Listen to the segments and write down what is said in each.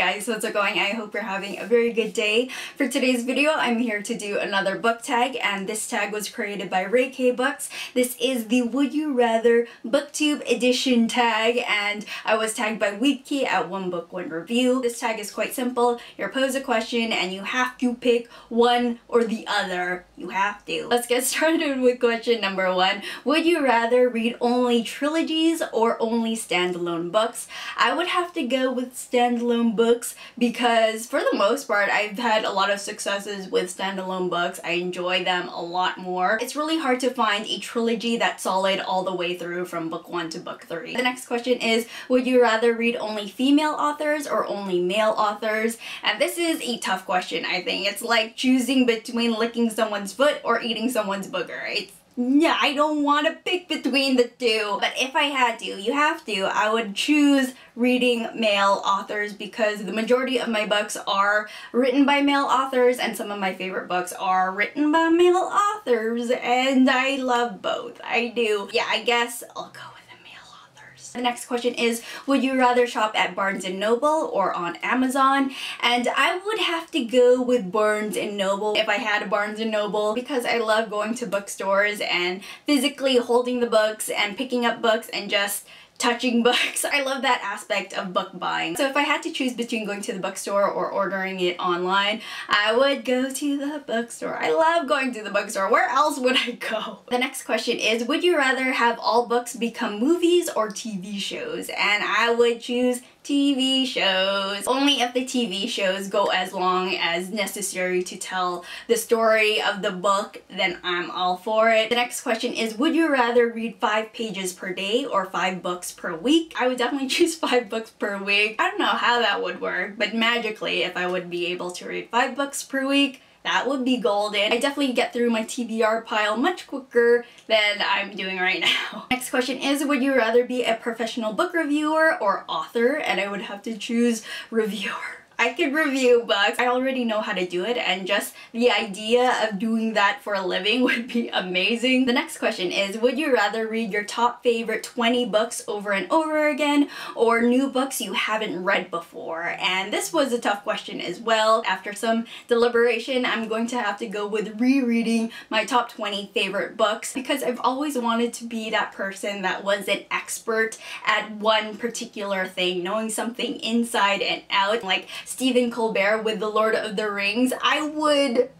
guys, what's going? I hope you're having a very good day. For today's video, I'm here to do another book tag, and this tag was created by Ray K Books. This is the Would You Rather Booktube Edition tag, and I was tagged by Weepie at One Book One Review. This tag is quite simple. You're posed a question, and you have to pick one or the other. You have to. Let's get started with question number one. Would you rather read only trilogies or only standalone books? I would have to go with standalone books because for the most part I've had a lot of successes with standalone books. I enjoy them a lot more. It's really hard to find a trilogy that's solid all the way through from book one to book three. The next question is, would you rather read only female authors or only male authors? And this is a tough question, I think. It's like choosing between licking someone's foot or eating someone's booger. Yeah, I don't want to pick between the two, but if I had to, you have to, I would choose reading male authors because the majority of my books are written by male authors and some of my favorite books are written by male authors, and I love both. I do. Yeah, I guess I'll go with the male authors. The next question is, would you rather shop at Barnes & Noble or on Amazon? And I would have to go with Barnes & Noble if I had a Barnes & Noble because I love going to bookstores and physically holding the books and picking up books and just touching books. I love that aspect of book buying. So if I had to choose between going to the bookstore or ordering it online, I would go to the bookstore. I love going to the bookstore. Where else would I go? The next question is, would you rather have all books become movies or TV shows? And I would choose TV shows. Only if the TV shows go as long as necessary to tell the story of the book, then I'm all for it. The next question is, would you rather read 5 pages per day or 5 books per week? I would definitely choose 5 books per week. I don't know how that would work, but magically, if I would be able to read 5 books per week, that would be golden. I definitely get through my TBR pile much quicker than I'm doing right now. Next question is, would you rather be a professional book reviewer or author? And I would have to choose reviewer. I could review books. I already know how to do it, and just the idea of doing that for a living would be amazing. The next question is, would you rather read your top favorite 20 books over and over again or new books you haven't read before? And this was a tough question as well. After some deliberation, I'm going to have to go with rereading my top 20 favorite books because I've always wanted to be that person that was an expert at one particular thing, knowing something inside and out. Like Stephen Colbert with The Lord of the Rings, I would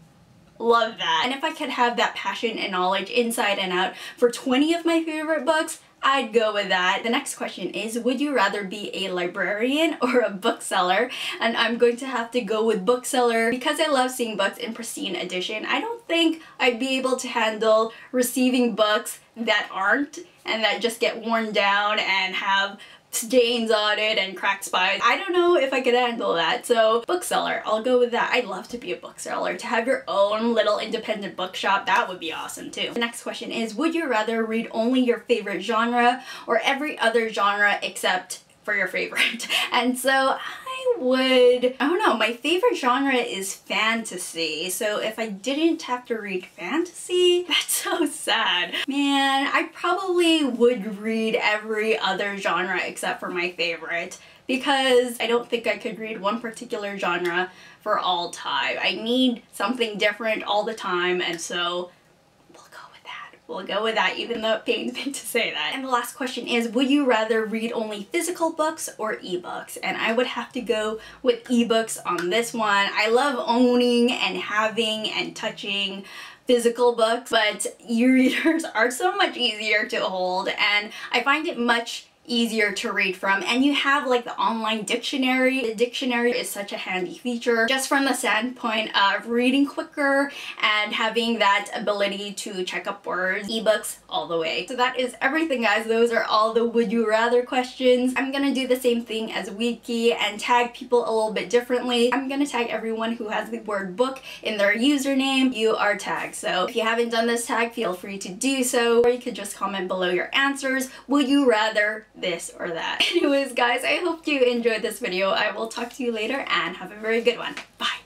love that. And if I could have that passion and knowledge inside and out for 20 of my favorite books, I'd go with that. The next question is, would you rather be a librarian or a bookseller? And I'm going to have to go with bookseller because I love seeing books in pristine edition. I don't think I'd be able to handle receiving books that aren't and that just get worn down and have stains on it and cracked spines. I don't know if I could handle that, so bookseller, I'll go with that. I'd love to be a bookseller. To have your own little independent bookshop, that would be awesome too. The next question is, would you rather read only your favorite genre or every other genre except for your favorite? And so I don't know, my favorite genre is fantasy, so if I didn't have to read fantasy, that's so sad. Man, I probably would read every other genre except for my favorite because I don't think I could read one particular genre for all time. I need something different all the time, and so we'll go with that, even though it pains me to say that. And the last question is, would you rather read only physical books or ebooks? And I would have to go with ebooks on this one. I love owning and having and touching physical books, but e-readers are so much easier to hold, and I find it much easier to read from, and you have like the online dictionary. The dictionary is such a handy feature just from the standpoint of reading quicker and having that ability to check up words. Ebooks all the way. So that is everything, guys. Those are all the would you rather questions. I'm gonna do the same thing as Wiki and tag people a little bit differently. I'm gonna tag everyone who has the word book in their username. You are tagged. So if you haven't done this tag, feel free to do so, or you could just comment below your answers. Would you rather this or that? Anyways, guys, I hope you enjoyed this video. I will talk to you later and have a very good one. Bye!